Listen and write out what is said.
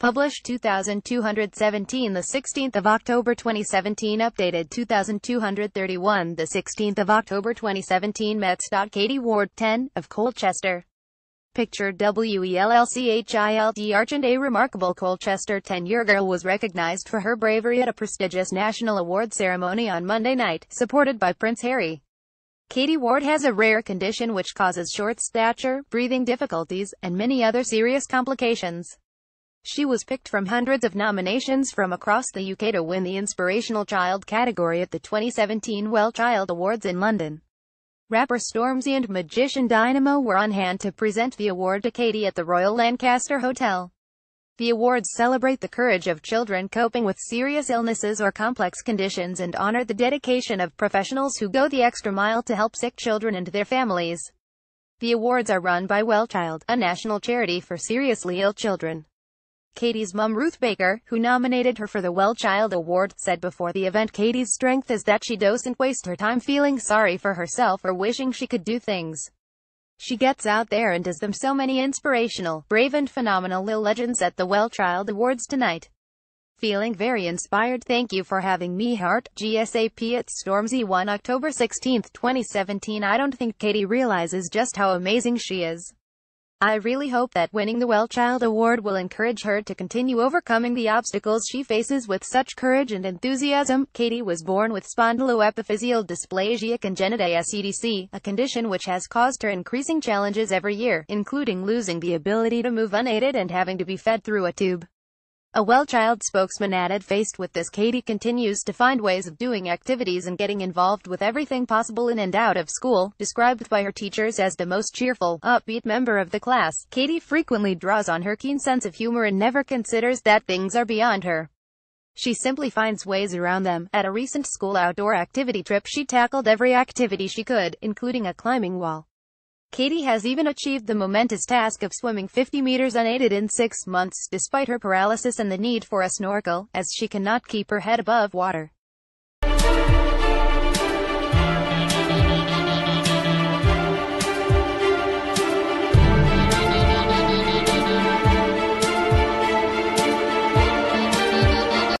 Published 2217 the 16th of October 2017, updated 2231 the 16th of October 2017. Mets. Katie Ward, 10, of Colchester. Picture WellChild. Argent. A remarkable Colchester 10-year girl was recognized for her bravery at a prestigious national award ceremony on Monday night, supported by Prince Harry. Katie Ward has a rare condition which causes short stature, breathing difficulties, and many other serious complications. She was picked from hundreds of nominations from across the UK to win the Inspirational Child category at the 2017 WellChild Awards in London. Rapper Stormzy and magician Dynamo were on hand to present the award to Katie at the Royal Lancaster Hotel. The awards celebrate the courage of children coping with serious illnesses or complex conditions and honor the dedication of professionals who go the extra mile to help sick children and their families. The awards are run by WellChild, a national charity for seriously ill children. Katie's mum, Ruth Baker, who nominated her for the WellChild Award, said before the event Katie's strength is that she doesn't waste her time feeling sorry for herself or wishing she could do things. She gets out there and does them. So many inspirational, brave and phenomenal ill legends at the WellChild Awards tonight. Feeling very inspired. Thank you for having me. Heart, GSAP. At Stormzy. 1 October 16, 2017. I don't think Katie realizes just how amazing she is. I really hope that winning the WellChild Award will encourage her to continue overcoming the obstacles she faces with such courage and enthusiasm. Katie was born with spondyloepiphyseal dysplasia congenitae (SEDC), a condition which has caused her increasing challenges every year, including losing the ability to move unaided and having to be fed through a tube. A WellChild spokesman added, faced with this, Katie continues to find ways of doing activities and getting involved with everything possible in and out of school. Described by her teachers as the most cheerful, upbeat member of the class, Katie frequently draws on her keen sense of humor and never considers that things are beyond her. She simply finds ways around them. At a recent school outdoor activity trip, she tackled every activity she could, including a climbing wall. Katie has even achieved the momentous task of swimming 50 meters unaided in 6 months, despite her paralysis and the need for a snorkel, as she cannot keep her head above water.